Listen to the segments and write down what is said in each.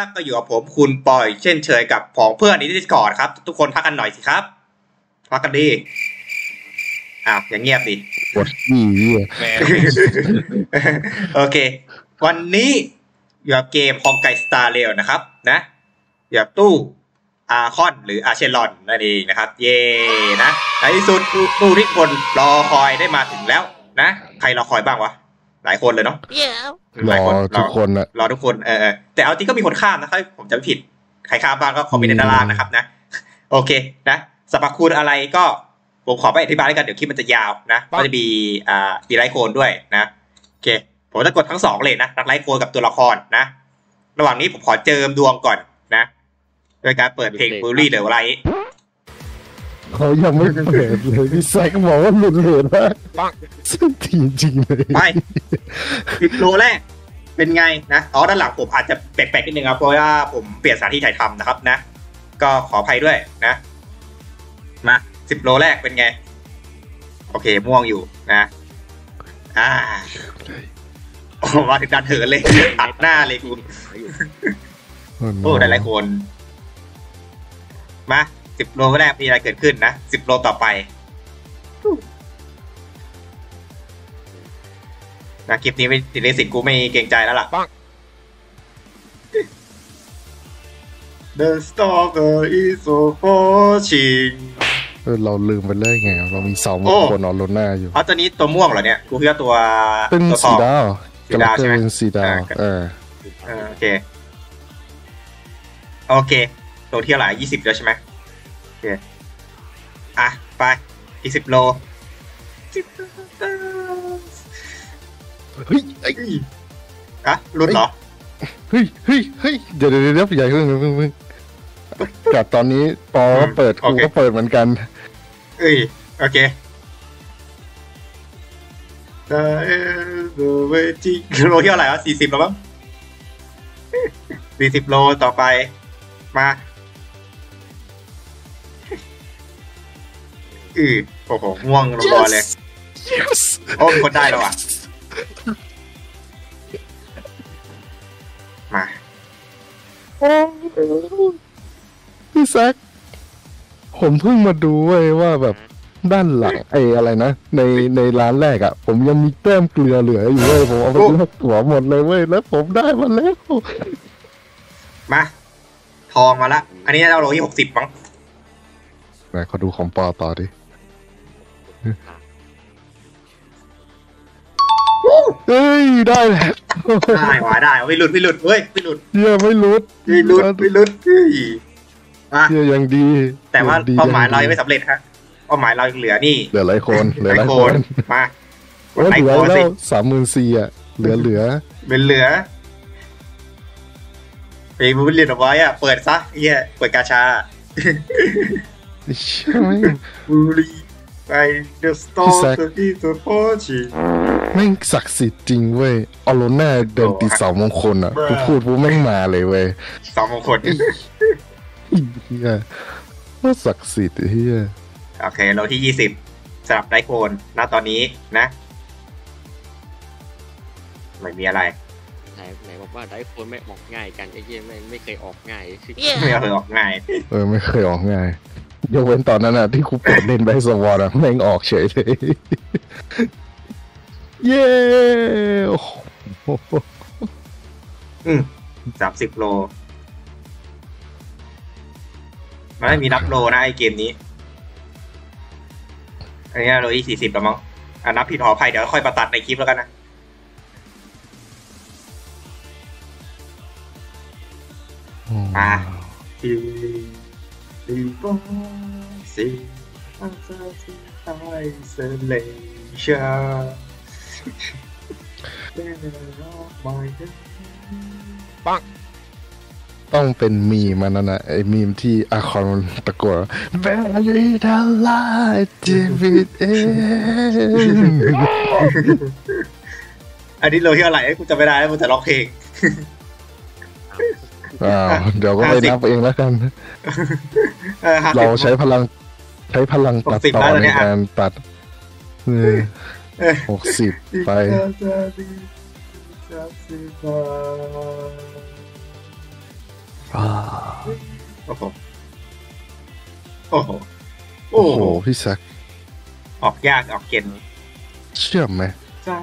และก็อยู่กับผมคุณปอยเช่นเชยกับของเพื่อนใน Discord ครับทุกคนพักกันหน่อยสิครับพักกันดีอ้าวอย่างเงียบดิปวดขี้โอเควันนี้อยู่กับเกมฮองไกสตาร์เรลนะครับนะอยู่กับตู้อาคอนหรืออาเชลอนนั่นเองนะครับเย่นะในที่สุดตู้ที่คนรอคอยได้มาถึงแล้วนะใครรอคอยบ้างวะหลายคนเลยเนาะหลายคนทุกคนนะรอทุกคนแต่เอาจริงก็มีคนข้ามนะครับผมจะไม่ผิดใครข้ามบ้างก็คอมเมนต์ในตารางนะครับนะโอเคนะสรรพคุณอะไรก็ผมขอไปอธิบายด้วยกันเดี๋ยวคลิปมันจะยาวนะก็จะมีดีไลท์โคนด้วยนะโอเคผมจะกดทั้ง2เลยนะไลท์โคนกับตัวละครนะระหว่างนี้ผมขอเจิมดวงก่อนนะโดยการเปิดเพลงบูลลี่เดอะไลท์เขายังไม่เปิดเลยพี่แซกบอกว่าหลุดเหรอวะซึ่งทีจริงเลยไปปิดโลแรกเป็นไงนะอ๋อด้านหลังผมอาจจะแปลกๆนิดนึงครับเพราะว่าผมเปลี่ยนสถานที่ถ่ายทำนะครับนะก็ขออภัยด้วยนะมา10โลแรกเป็นไงโอเคม่วงอยู่นะมาถึงดันเถินเลยตัดหน้าเลยคุณโอ้หลายๆคนมา10โลแรกมีอะไรเกิดขึ้นนะ10โลต่อไปนะคลิปนี้ไม่ติดเลสิกกูไม่เกรงใจแล้วล่ะ The stalker is so watching เราลืมไปเลยไงเรามีสองคนนอนล้นหน้าอยู่เพราะตอนนี้ตัวม่วงเหรอเนี่ยกูคิดว่าตัวสีดาวใช่ไหมสีดาวโอเคตัวเที่ยวหลาย20แล้วใช่ไหมโอเคอ่ะไปอีก10โลเฮ้ยไอ้ฮะหลุดเหรอเฮ้ยเดี๋ยวใหญ่ขึ้นกับตอนนี้ปอก็เปิดกูก็เปิดเหมือนกันเอ้ยโอเคโลเที่ยวหลายว่า40แล้วมั้ง40โลต่อไปมาโอ้โหง่วงลงบอเลยโอ้คนได้แล้วอ่ะมาพี่แซคผมเพิ่งมาดูเว้ยว่าแบบด้านหลังไอ้อะไรนะในร้านแรกอ่ะผมยังมีแต้มเกลือเหลืออยู่เว้ยผมเอาไปซื้อตั๋วหมดเลยเว้ยแล้วผมได้มาแล้วมาทองมาละอันนี้เราโลที่60มั้งไหนขอดูของปอต่อดิเฮ้ยได้แหละได้หวาได้ไม่หลุดเว้ยไม่หลุดอ่ะยังดีแต่ว่าเป้าหมายเราไม่สำเร็จฮะเป้าหมายเราเหลือนี่เหลือหลายคนมาเหลือแล้ว34,000อ่ะเหลือไปบูลลี่เอาไว้อ่ะเปิดซะเฮียเปิดกาชาบูลลี่ไปเดอะสตอร์ตัวที่ตัวพ่อจีแม่งศักดิ์สิทธิ์จริงเว้ยอโลน่าเดินติดเสามงคลอ่ะกูพูดกูแม่งมาเลยเว้ยเสามงคลเฮียว่าศักดิ์สิทธิ์เฮียโอเคเราที่20สลับไดโคนณตอนนี้นะไม่มีอะไรไหนบอกว่าไดโคนไม่ออกง่ายกันไอ้เหี้ยไม่เคยออกง่ายไม่เคยออกง่ายยกเว้นตอนนั้นน่ะที่ครูเปิดเล่นไดสวอร์อ่ะแม่งออกเฉยเลยเย้30โลมันไม่มีนับโลนะไอเกมนี้อันนี้โลที่40แล้วมั้งอ่ะนับผิดขออภัยเดี๋ยวค่อยมาตัดในคลิปแล้วกันนะมาดีบอสิอาซาซิไอเซเลชั่นปักต้องเป็นมีมันนั่นนะไอมีมที่อาคอนตะโกนแบรีดาลาจิบิดเออันนี้เราเที่ยวไหลกูจะไม่ได้แล้วมันจะร้องเพลงเดี๋ยวก็ไปนับเองแล้วกันเราใช้พลังตัดต่อในการตัด60ไป โอ้โหโอ้โหโอ้โหพี่แซคออกยากออกเก่งเชื่อมไหมจ้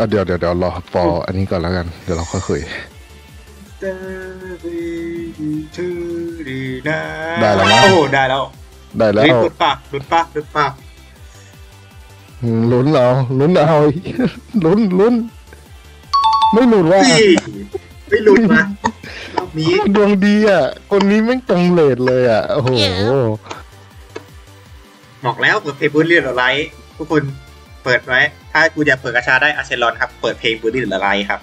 าเดี๋ยวรอปออันนี้ก่อนแล้วกันเดี๋ยวเราค่อยคุยได้แล้วโอ้ได้แล้วหลุดปากลุ้นเอาลุ้นไม่หลุดว่าไม่หลุดมารอบนี้ดวงดีอ่ะคนนี้แม่งตรงเลดเลยอ่ะโอ้โหบอกแล้วเปิดเพลงบูลลี่หรือไรทุกคนเปิดไว้ถ้ากูจะเปิดกระชาได้อาเชลอนครับเปิดเพลงบูลลี่หรือไรครับ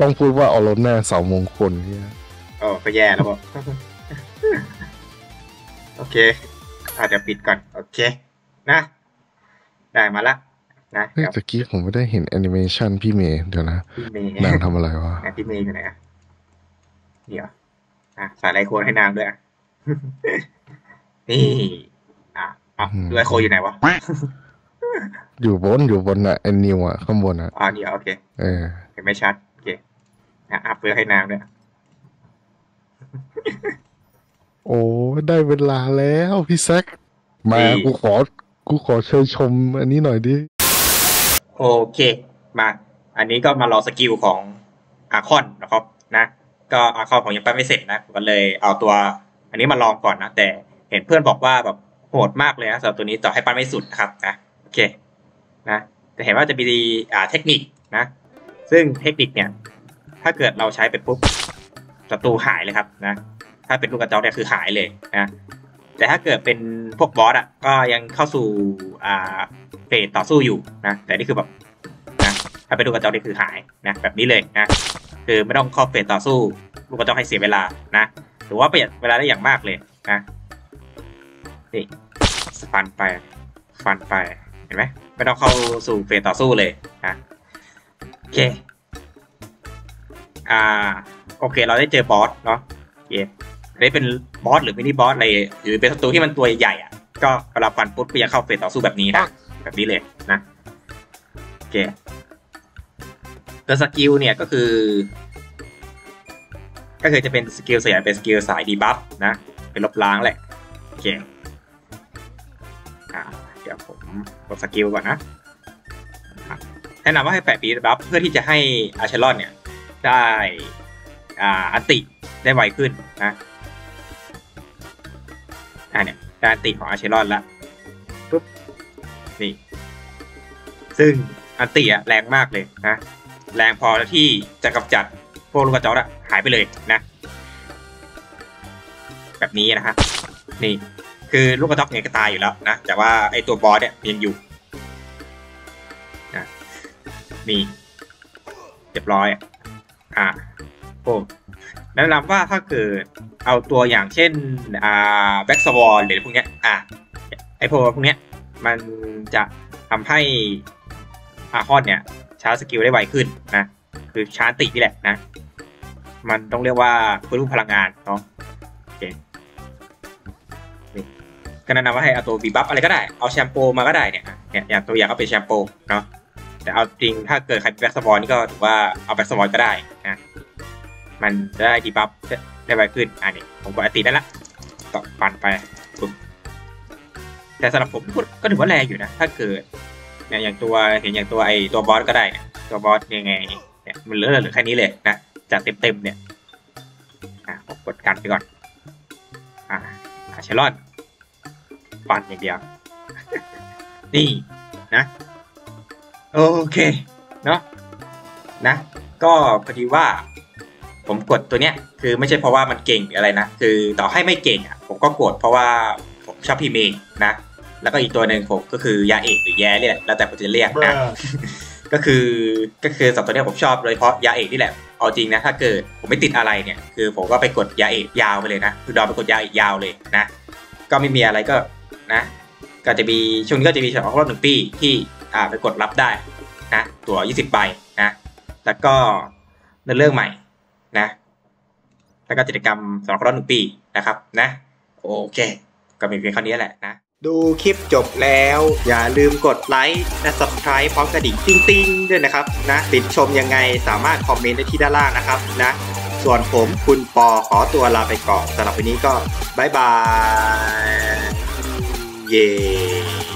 ต้องพูดว่าออโรน่าเสามงคลเนี่ยอ๋อก็แย่แล้วบอกโอเคอาจจะปิดก่อนโอเคนะได้มาละนะตะกี้ผมไม่ได้เห็นแอนิเมชันพี่เมย์เดี๋ยวนะนางทำอะไรวะพี่เมย์อยู่ไหนอ่ะเดี๋ยวอ่ะสายไลโคนให้นางด้วยอ่ะนี่อ่ะไลโคนอยู่ไหนวะอยู่บนอ่ะแอนนิวอ่ะข้างบนอ่ะเดี๋ยวโอเคเห็นไม่ชัดโอเคอ่ะอัพเพื่อให้นางด้วยโอ้ได้เวลาแล้วพี่แซคมากูขอเชิญชมอันนี้หน่อยดิโอเคมาอันนี้ก็มารอสกิลของอาคอนนะครับนะก็อาคอนผมยังปั้นไม่เสร็จนะก็เลยเอาตัวอันนี้มาลองก่อนนะแต่เห็นเพื่อนบอกว่าแบบโหดมากเลยนะสำหรับตัวนี้ต่อให้ปั้นไม่สุดนะครับนะโอเคนะแต่เห็นว่าจะมีเทคนิคนะซึ่งเทคนิคเนี่ยถ้าเกิดเราใช้ไปปุ๊บศัตรูหายเลยครับนะถ้าเป็นลูกกระจอกเนี่ยคือหายเลยนะแต่ถ้าเกิดเป็นพวกบอสอ่ะก็ยังเข้าสู่เฟสต่อสู้อยู่นะแต่นี่คือแบบนะถ้าเป็นลูกกระจอกนี่คือหายนะแบบนี้เลยนะคือไม่ต้องเข้าเฟสต่อสู้ลูกกระจอกให้เสียเวลานะหรือว่าประหยัดเวลาได้อย่างมากเลยนะนี่ฟันไปเห็นไหมไม่ต้องเข้าสู่เฟสต่อสู้เลยนะโอเคโอเคเราได้เจอบอสเนาะโอเคได้เป็นบอสหรือมินิบอสอะไรหรือเป็นศัตรูที่มันตัวใหญ่อ่ะก็เวลาฟันปุ๊บก็ยังเข้าเฟสต่อสู้แบบนี้นะแบบนี้เลยนะโอเคตัวสกิลเนี่ยก็คือจะเป็นสกิลสายเป็นสกิลสายดีบัฟนะเป็นลบล้างแหละโอเคเดี๋ยวผมกดสกิลก่อนนะแนะนำว่าให้แปะปีบัฟเพื่อที่จะให้อาเชลอนเนี่ยได้อันติได้ไวขึ้นนะเนี่ยการติของอาเชลอนละปุ๊บนี่ซึ่งอันติอะแรงมากเลยนะแรงพอที่จะกำจัดพวกลูกกระจอกอะหายไปเลยนะแบบนี้นะฮะนี่คือลูกกระจอกเนี่ยก็ตายอยู่แล้วนะแต่ว่าไอตัวบอสเนี่ยยังอยู่นะนี่เรียบร้อยโอ้แนะนำว่าถ้าเกิดเอาตัวอย่างเช่นแบ็กสวอร์หรือพวกเนี้ยไอโพพวกเนี้ยมันจะทำให้อาคอนเนี่ยชาร์จสกิลได้ไวขึ้นนะคือชาร์จตินี่แหละนะมันต้องเรียกว่าฟื้นฟูพลังงานเนาะโอเคก็แนะนำว่าให้เอาตัวบีบัฟอะไรก็ได้เอาแชมโปมาก็ได้เนี่ยอย่างตัวอย่างก็เป็นแชมโปเนาะแต่เอาจริงถ้าเกิดใครแบ็กสวอร์นี่ก็ถือว่าเอาแบ็กสวอร์ก็ได้นะมันจะได้ดีบัฟได้ไวขึ้นนี่ผมกดอันติได้ละต่อปันไปปุ๊บแต่สำหรับผมก็ถือว่าแรงอยู่นะถ้าเกิดอย่างตัวเห็นอย่างตัวไอตัวบอสก็ได้นะตัวบอสยังไงเนี่ยมันเหลือแค่นี้เลยนะจากเต็มเนี่ยผมกดกันไปก่อนอาเชลอนปันอย่างเดียว นี่นะโอเคเนาะนะก็พอดีว่าผมกดตัวเนี้ยคือไม่ใช่เพราะว่ามันเก่งอะไรนะคือต่อให้ไม่เก่งอ่ะผมก็กดเพราะว่าผมชอบพี่เมย์นะแล้วก็อีกตัวหนึ่งผมก็คือยาเอกหรือแย่เนี่ยแล้วแต่ผมจะเรียกนะ ก็คือสองตัวเนี้ยผมชอบโดยเฉพาะยาเอกนี่แหละเอาจริงนะถ้าเกิดผมไม่ติดอะไรเนี่ยคือผมก็ไปกดยาเอกยาวไปเลยนะคือดอมไปกดยาเอกยาวเลยนะก็ไม่มีอะไรก็นะก็จะมีช่วงนี้ก็จะมีเฉพาะรอบ1 ปีที่ไปกดรับได้นะตัว20 ใบนะแล้วก็เรื่องใหม่นะแล้วก็กิจกรรมสำหรับรอบ1 ปีนะครับนะโอเคก็มีเพียงเท่านี้แหละนะดูคลิปจบแล้วอย่าลืมกดไลค์และ Subscribe พร้อมกระดิ่งติ๊งๆด้วยนะครับนะติดชมยังไงสามารถคอมเมนต์ได้ที่ด้านล่างนะครับนะ ส่วนผมคุณปอขอตัวลาไปก่อนสำหรับวันนี้ก็บ๊ายบายเย้